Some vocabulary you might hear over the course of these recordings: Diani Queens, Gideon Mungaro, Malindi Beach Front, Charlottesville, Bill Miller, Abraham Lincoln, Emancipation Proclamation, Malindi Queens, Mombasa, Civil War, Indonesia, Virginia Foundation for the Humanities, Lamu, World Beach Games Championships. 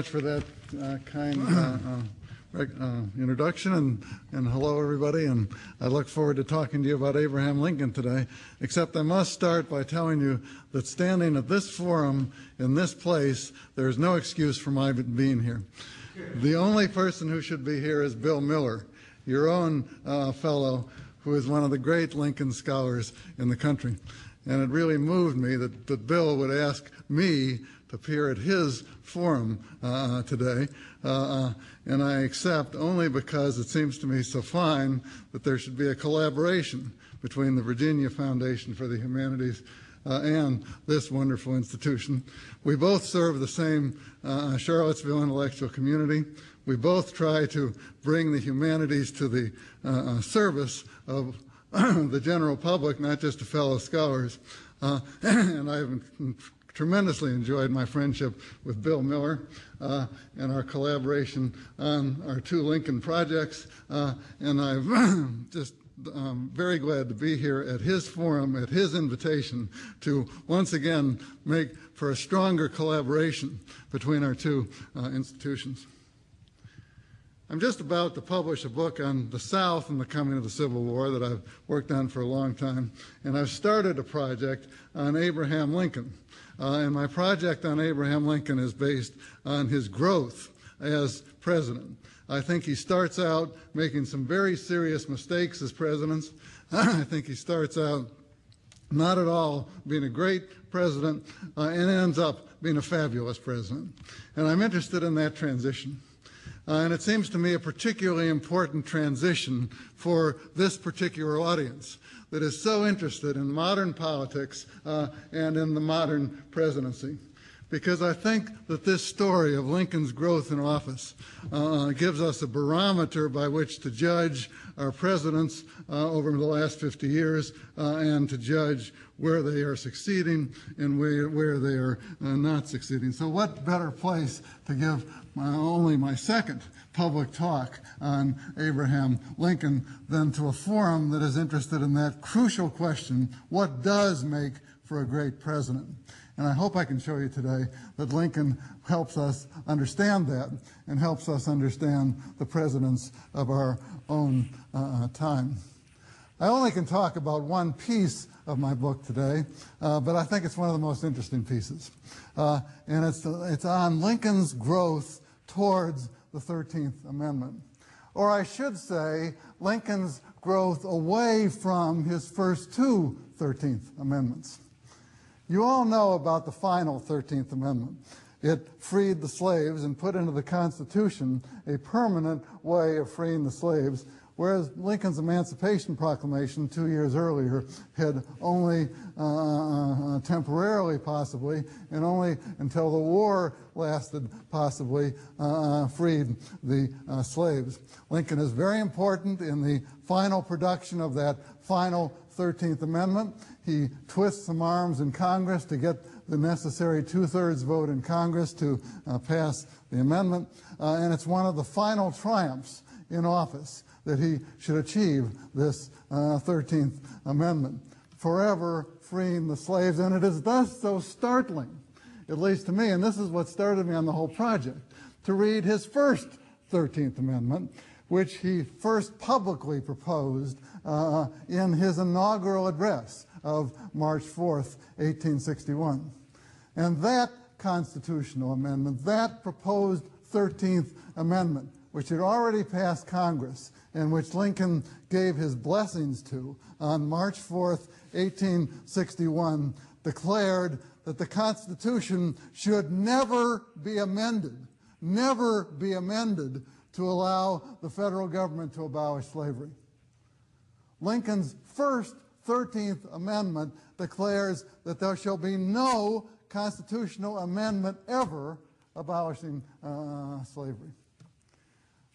much for that kind introduction, and hello everybody, and I look forward to talking to you about Abraham Lincoln today, except I must start by telling you that standing at this forum in this place, there is no excuse for my being here. The only person who should be here is Bill Miller, your own fellow, who is one of the great Lincoln scholars in the country. And it really moved me that, Bill would ask me to appear at his forum today, and I accept only because it seems to me so fine that there should be a collaboration between the Virginia Foundation for the Humanities and this wonderful institution. We both serve the same Charlottesville intellectual community. We both try to bring the humanities to the service of the general public, not just to fellow scholars. And I've tremendously enjoyed my friendship with Bill Miller and our collaboration on our two Lincoln projects, and I'm just very glad to be here at his forum, at his invitation, to once again make for a stronger collaboration between our two institutions. I'm just about to publish a book on the South and the coming of the Civil War that I've worked on for a long time, and I've started a project on Abraham Lincoln. And my project on Abraham Lincoln is based on his growth as president. I think he starts out making some very serious mistakes as president. I think he starts out not at all being a great president and ends up being a fabulous president. And I'm interested in that transition. And it seems to me a particularly important transition for this particular audience that is so interested in modern politics and in the modern presidency. Because I think that this story of Lincoln's growth in office gives us a barometer by which to judge our presidents over the last 50 years and to judge where they are succeeding and where they are not succeeding. So what better place to give only my second public talk on Abraham Lincoln than to a forum that is interested in that crucial question, what does make for a great president? And I hope I can show you today that Lincoln helps us understand that and helps us understand the presidents of our own time. I only can talk about one piece of my book today, but I think it's one of the most interesting pieces. And it's on Lincoln's growth towards the 13th Amendment. Or I should say, Lincoln's growth away from his first two 13th Amendments. You all know about the final 13th Amendment. It freed the slaves and put into the Constitution a permanent way of freeing the slaves, whereas Lincoln's Emancipation Proclamation 2 years earlier had only temporarily, possibly, and only until the war lasted, possibly, freed the slaves. Lincoln is very important in the final production of that final 13th Amendment. He twists some arms in Congress to get the necessary two-thirds vote in Congress to pass the amendment, and it's one of the final triumphs in office that he should achieve this 13th Amendment, forever freeing the slaves. And it is thus so startling, at least to me, and this is what started me on the whole project, to read his first 13th Amendment, which he first publicly proposed in his inaugural address of March 4th, 1861. And that constitutional amendment, that proposed 13th Amendment, which had already passed Congress and which Lincoln gave his blessings to on March 4th, 1861, declared that the Constitution should never be amended to allow the federal government to abolish slavery. Lincoln's first 13th Amendment declares that there shall be no constitutional amendment ever abolishing slavery.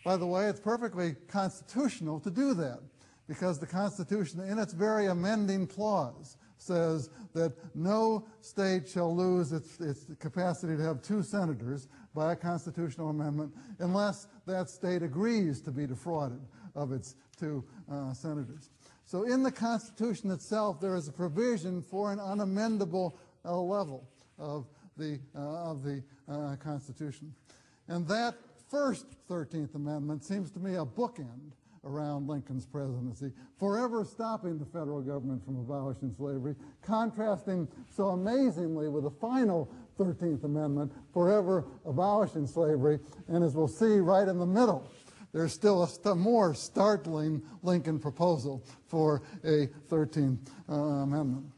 By the way, it's perfectly constitutional to do that, because the Constitution, in its very amending clause, says that no state shall lose its capacity to have two senators by a constitutional amendment unless that state agrees to be defrauded of its two senators. So in the Constitution itself, there is a provision for an unamendable level of the Constitution. And that first 13th Amendment seems to me a bookend around Lincoln's presidency, forever stopping the federal government from abolishing slavery, contrasting so amazingly with the final 13th Amendment, forever abolishing slavery. And as we'll see, right in the middle, there's still a more startling Lincoln proposal for a 13th Amendment.